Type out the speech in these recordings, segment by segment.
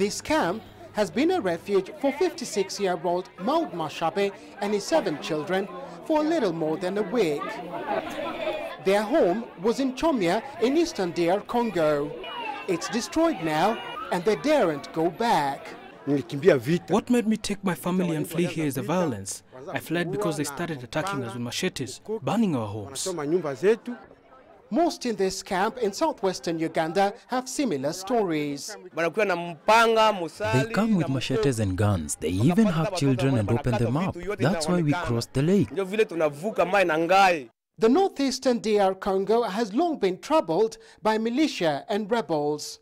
This camp has been a refuge for 56-year-old Maud Mashabe and his 7 children for a little more than a week. Their home was in Chomia in eastern DR Congo. It's destroyed now and they daren't go back. What made me take my family and flee here is the violence. I fled because they started attacking us with machetes, burning our homes. Most in this camp in southwestern Uganda have similar stories. They come with machetes and guns. They even have children and open them up. That's why we crossed the lake. The northeastern DR Congo has long been troubled by militia and rebels.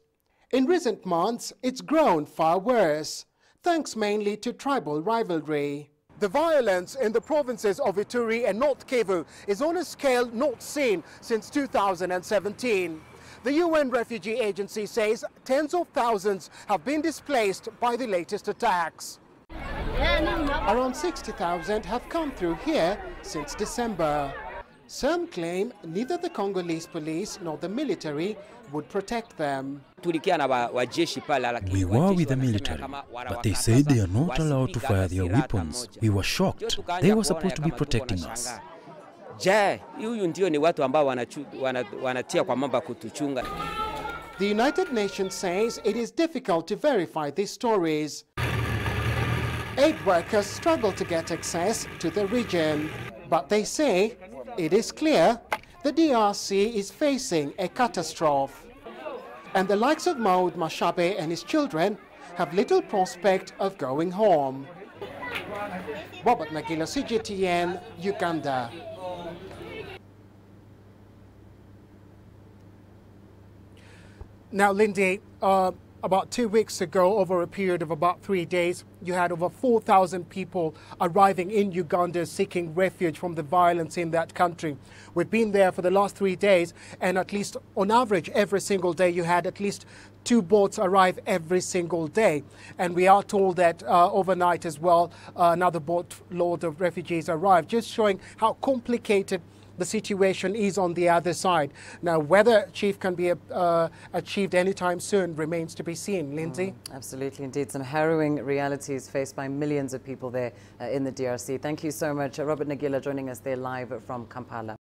In recent months, it's grown far worse, thanks mainly to tribal rivalry. The violence in the provinces of Ituri and North Kivu is on a scale not seen since 2017. The UN Refugee Agency says tens of thousands have been displaced by the latest attacks. Around 60,000 have come through here since December. Some claim neither the Congolese police nor the military would protect them. We were with the military, but they said they are not allowed to fire their weapons. We were shocked. They were supposed to be protecting us. The United Nations says it is difficult to verify these stories. Aid workers struggle to get access to the region, but they say it is clear the DRC is facing a catastrophe. And the likes of Maud Mashabe and his children have little prospect of going home. Robert Nagila, CGTN, Uganda. Now, Lindy, about 2 weeks ago, over a period of about 3 days, you had over 4,000 people arriving in Uganda seeking refuge from the violence in that country. We've been there for the last 3 days, and at least on average, every single day, you had at least 2 boats arrive every single day. And we are told that overnight as well, another boatload of refugees arrived, just showing how complicated the situation is on the other side. Now, whether Chief can be achieved anytime soon remains to be seen. Lindsay? Absolutely, indeed. Some harrowing realities faced by millions of people there in the DRC. Thank you so much. Robert Nagila joining us there live from Kampala.